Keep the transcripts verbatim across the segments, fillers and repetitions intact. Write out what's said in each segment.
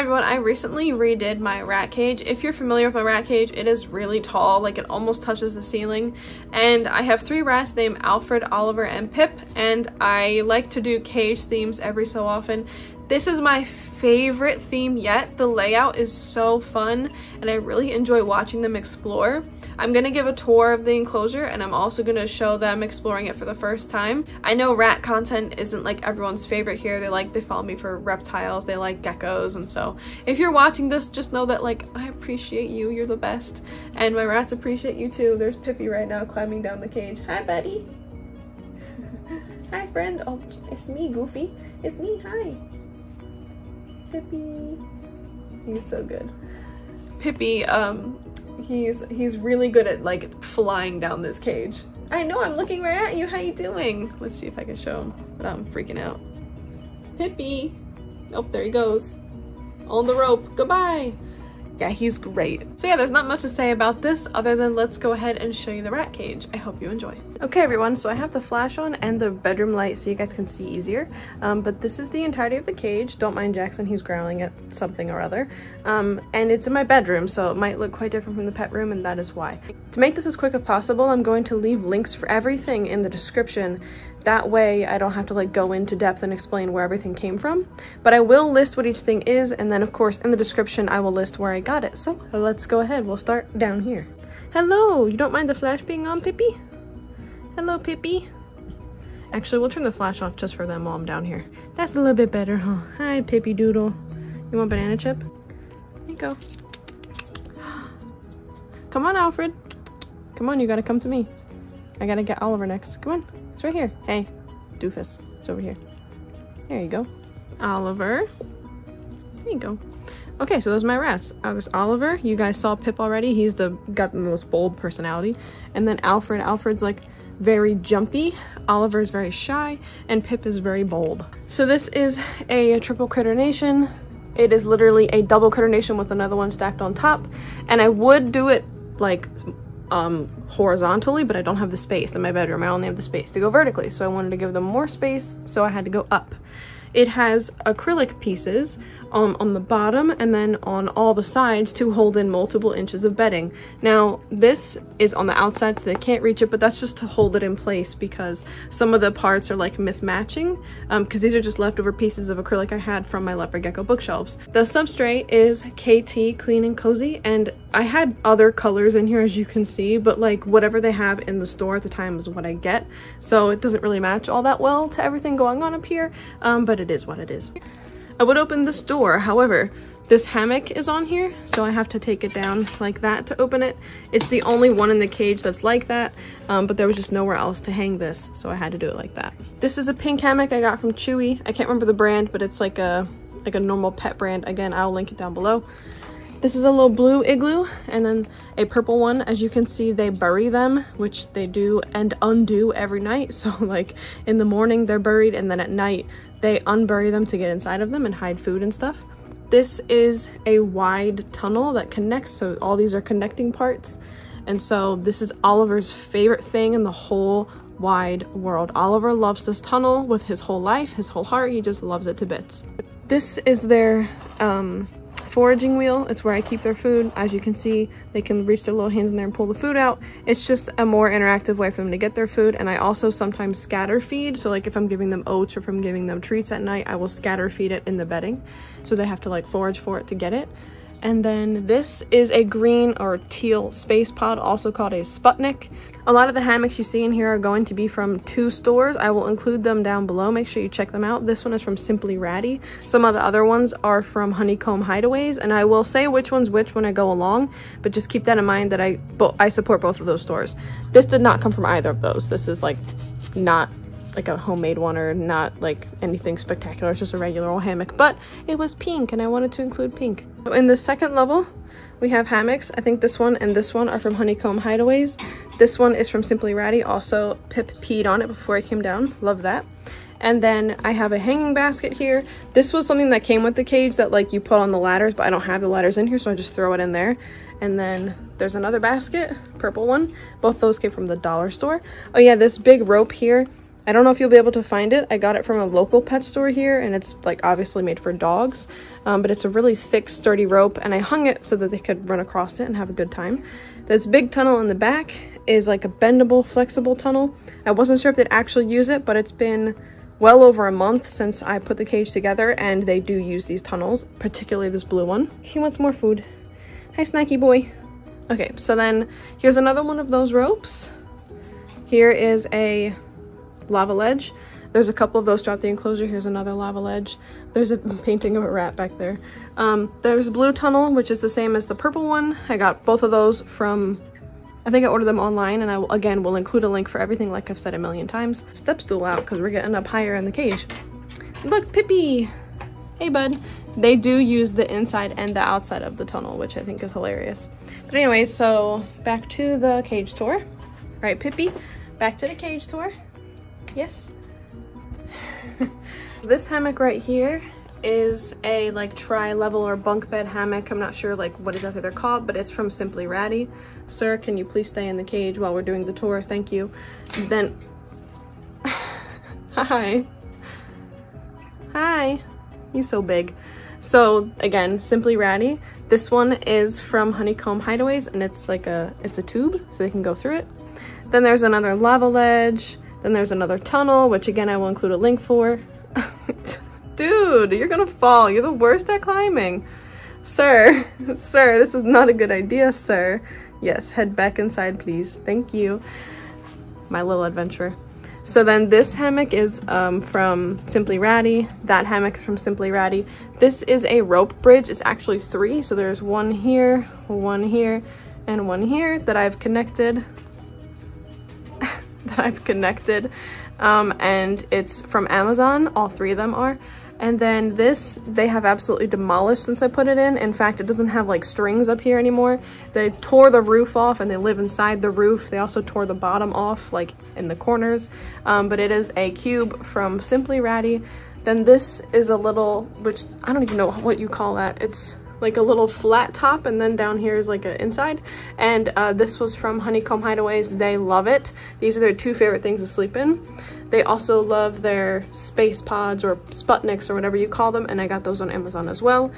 Hi everyone, I recently redid my rat cage. If you're familiar with my rat cage, it is really tall, like it almost touches the ceiling. And I have three rats named Alfred, Oliver, and Pip, and I like to do cage themes every so often. This is my favorite theme yet. The layout is so fun, and I really enjoy watching them explore. I'm gonna give a tour of the enclosure, and I'm also gonna show them exploring it for the first time. I know rat content isn't like everyone's favorite here. They like, they follow me for reptiles, they like geckos, and so if you're watching this, just know that like I appreciate you, you're the best, and my rats appreciate you too. There's Pippi right now climbing down the cage. Hi buddy. Hi friend. Oh, it's me, Goofy. It's me, hi. Pippi, he's so good. Pippi, um, he's he's really good at like flying down this cage. I know, I'm looking right at you. How you doing? Let's see if I can show him without him freaking out. Pippi, oh, there he goes on the rope. Goodbye. Yeah, he's great. So yeah, there's not much to say about this other than let's go ahead and show you the rat cage. I hope you enjoy. Okay everyone, so I have the flash on and the bedroom light so you guys can see easier. Um, but this is the entirety of the cage. Don't mind Jackson, he's growling at something or other. Um, and it's in my bedroom, so it might look quite different from the pet room, and that is why. To make this as quick as possible, I'm going to leave links for everything in the description. That way I don't have to like go into depth and explain where everything came from. But I will list what each thing is, and then of course in the description I will list where I got it. So let's go ahead, we'll start down here. Hello, you don't mind the flash being on, Pippi? Hello, Pippi. Actually, we'll turn the flash off just for them while I'm down here. That's a little bit better, huh? Hi, Pippi Doodle. You want banana chip? There you go. Come on, Alfred. Come on, you gotta come to me. I gotta get Oliver next. Come on. It's right here. Hey, doofus. It's over here. There you go. Oliver. There you go. Okay, so those are my rats. Uh, there's Oliver. You guys saw Pip already. He's the got the most bold personality. And then Alfred. Alfred's like very jumpy. Oliver's very shy. And Pip is very bold. So this is a triple Critter Nation. It is literally a double Critter Nation with another one stacked on top. And I would do it like um horizontally, but I don't have the space in my bedroom. I only have the space to go vertically, so I wanted to give them more space, so I had to go up. It has acrylic pieces um, on the bottom and then on all the sides to hold in multiple inches of bedding. Now this is on the outside so they can't reach it, but that's just to hold it in place because some of the parts are like mismatching because um, these are just leftover pieces of acrylic I had from my leopard gecko bookshelves. The substrate is K T Clean and Cozy, and I had other colors in here as you can see, but like whatever they have in the store at the time is what I get, so it doesn't really match all that well to everything going on up here, um, but it is what it is. I would open this door, however, this hammock is on here, so I have to take it down like that to open it. It's the only one in the cage that's like that, um, but there was just nowhere else to hang this, so I had to do it like that. This is a pink hammock I got from Chewy. I can't remember the brand, but it's like a like a normal pet brand. Again, I'll link it down below. This is a little blue igloo, and then a purple one. As you can see, they bury them, which they do and undo every night. So like in the morning they're buried, and then at night they unbury them to get inside of them and hide food and stuff. This is a wide tunnel that connects, so all these are connecting parts. And so this is Oliver's favorite thing in the whole wide world. Oliver loves this tunnel with his whole life, his whole heart. He just loves it to bits. This is their um, foraging wheel. It's where I keep their food. As you can see, they can reach their little hands in there and pull the food out. It's just a more interactive way for them to get their food. And I also sometimes scatter feed, so like if I'm giving them oats or if I'm giving them treats at night, I will scatter feed it in the bedding, so they have to like forage for it to get it. And then this is a green or teal space pod, also called a Sputnik. A lot of the hammocks you see in here are going to be from two stores. I will include them down below. Make sure you check them out. This one is from Simply Ratty. Some of the other ones are from Honeycomb Hideaways, and I will say which one's which when I go along, but just keep that in mind that I, I support both of those stores. This did not come from either of those. This is like not like a homemade one or not like anything spectacular. It's just a regular old hammock, but it was pink and I wanted to include pink. In the second level, we have hammocks. I think this one and this one are from Honeycomb Hideaways. This one is from Simply Ratty. Also, Pip peed on it before I came down. Love that. And then I have a hanging basket here. This was something that came with the cage that like you put on the ladders, but I don't have the ladders in here, so I just throw it in there. And then there's another basket, purple one. Both those came from the dollar store. Oh yeah, this big rope here I don't know if you'll be able to find it. I got it from a local pet store here, and it's like obviously made for dogs, um, but it's a really thick, sturdy rope, and I hung it so that they could run across it and have a good time. This big tunnel in the back is like a bendable, flexible tunnel. I wasn't sure if they'd actually use it, but it's been well over a month since I put the cage together, and they do use these tunnels, particularly this blue one. He wants more food. Hi, snacky boy. Okay, so then here's another one of those ropes. Here is a lava ledge. There's a couple of those throughout the enclosure. Here's another lava ledge. There's a painting of a rat back there. Um, there's a blue tunnel, which is the same as the purple one. I got both of those from, I think I ordered them online, and I will, again, will include a link for everything like I've said a million times. Step stool out because we're getting up higher in the cage. Look, Pippi! Hey, bud. They do use the inside and the outside of the tunnel, which I think is hilarious. But anyway, so back to the cage tour. Right, Pippi? Back to the cage tour. Yes. This hammock right here is a like tri-level or bunk bed hammock. I'm not sure like what exactly they're called, but it's from Simply Ratty. Sir, can you please stay in the cage while we're doing the tour? Thank you. Then hi. Hi. He's so big. So again, Simply Ratty. This one is from Honeycomb Hideaways, and it's like a it's a tube, so they can go through it. Then there's another lava ledge. Then there's another tunnel, which again, I will include a link for. Dude, you're gonna fall. You're the worst at climbing. Sir, sir, this is not a good idea, sir. Yes, head back inside, please. Thank you. My little adventurer. So then this hammock is um, from Simply Ratty. That hammock is from Simply Ratty. This is a rope bridge. It's actually three. So there's one here, one here, and one here that I've connected. that I've connected um, and it's from Amazon. All three of them are. And then this, they have absolutely demolished since I put it in. In fact, it doesn't have like strings up here anymore. They tore the roof off and they live inside the roof. They also tore the bottom off like in the corners, um, but it is a cube from Simply Ratty. Then this is a little, which I don't even know what you call that. It's like a little flat top, and then down here is like an inside. And uh, this was from Honeycomb Hideaways. They love it. These are their two favorite things to sleep in. They also love their space pods or Sputniks or whatever you call them, and I got those on Amazon as well.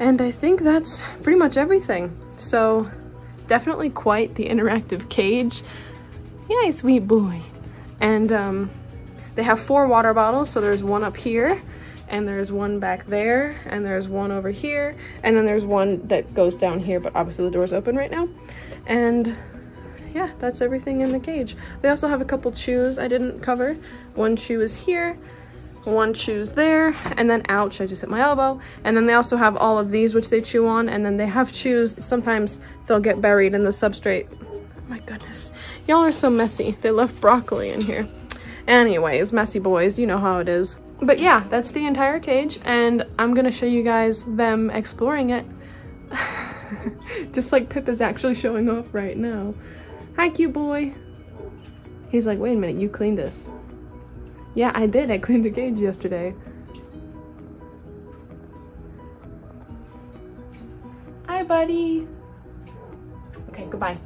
And I think that's pretty much everything. So definitely quite the interactive cage. Yay, sweet boy. And um, they have four water bottles, so there's one up here, and there's one back there, and there's one over here, and then there's one that goes down here, but obviously the door's open right now. And yeah, that's everything in the cage. They also have a couple chews I didn't cover. One chew is here, one chew's there, and then ouch, I just hit my elbow. And then they also have all of these, which they chew on, and then they have chews. Sometimes they'll get buried in the substrate. Oh my goodness, y'all are so messy. They left broccoli in here. Anyways, messy boys, you know how it is. But yeah, that's the entire cage, and I'm gonna show you guys them exploring it. Just like Pip is actually showing off right now. Hi, cute boy. He's like, wait a minute, you cleaned this. Yeah, I did. I cleaned the cage yesterday. Hi, buddy. Okay, goodbye.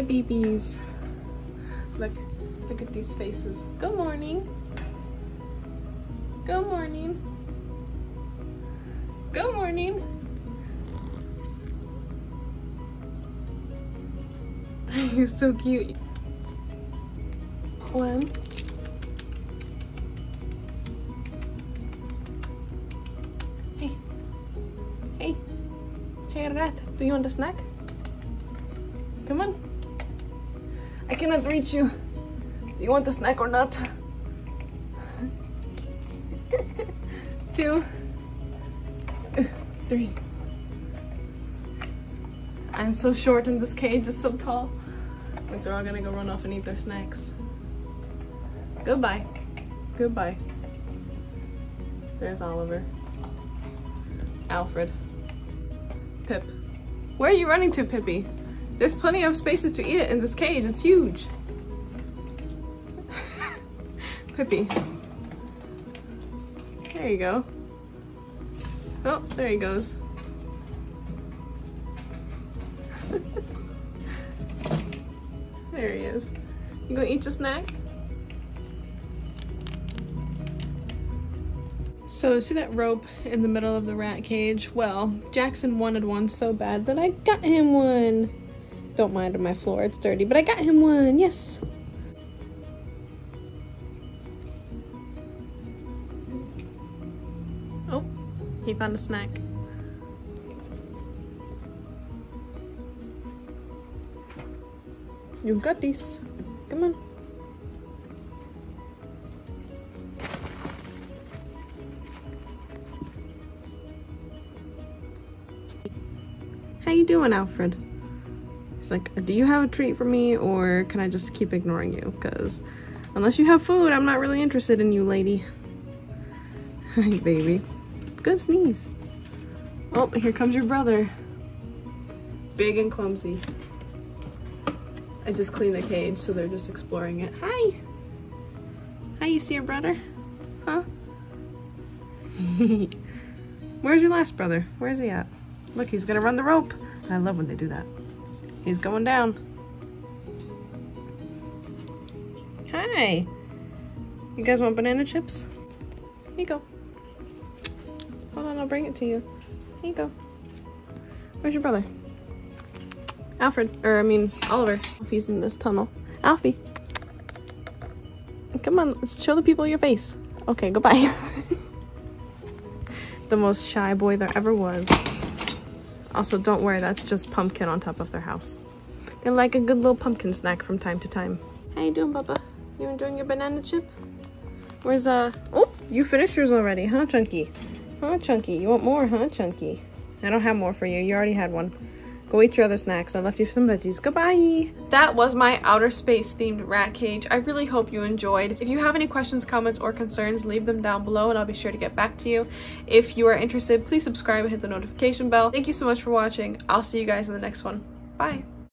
my B Bs. Look, look at these faces. Good morning. Good morning. Good morning. You're so cute. One. Hey. Hey. Hey, rat. Do you want a snack? Come on. I cannot reach you. Do you want a snack or not? Two. Three. I'm so short and this cage is so tall. Like they're all gonna go run off and eat their snacks. Goodbye. Goodbye. There's Oliver. Alfred. Pip. Where are you running to, Pippi? There's plenty of spaces to eat it in this cage. It's huge. Pippi. There you go. Oh, there he goes. There he is. You gonna eat your snack? So see that rope in the middle of the rat cage? Well, Jackson wanted one so bad that I got him one. Don't mind on my floor, it's dirty, but I got him one, yes. Oh, he found a snack. You got this. Come on. How you doing, Alfred? He's like, do you have a treat for me or can I just keep ignoring you? Because unless you have food, I'm not really interested in you, lady. Hi, baby. Good sneeze. Oh, here comes your brother. Big and clumsy. I just cleaned the cage, so they're just exploring it. Hi! Hi, you see your brother? Huh? Where's your last brother? Where's he at? Look, he's gonna run the rope. I love when they do that. He's going down. Hi! You guys want banana chips? Here you go. Hold on, I'll bring it to you. Here you go. Where's your brother? Alfred, or I mean, Oliver. Alfie's in this tunnel. Alfie. Come on, let's show the people your face. Okay, goodbye. The most shy boy there ever was. Also, don't worry, that's just pumpkin on top of their house. They like a good little pumpkin snack from time to time. How you doing, Bubba? You enjoying your banana chip? Where's, uh, oh, you finished yours already, huh, Chunky? Huh, Chunky, you want more, huh, Chunky? I don't have more for you, you already had one. Go eat your other snacks. I left you some veggies. Goodbye. That was my outer space themed rat cage. I really hope you enjoyed. If you have any questions, comments, or concerns, leave them down below and I'll be sure to get back to you. If you are interested, please subscribe and hit the notification bell. Thank you so much for watching. I'll see you guys in the next one. Bye.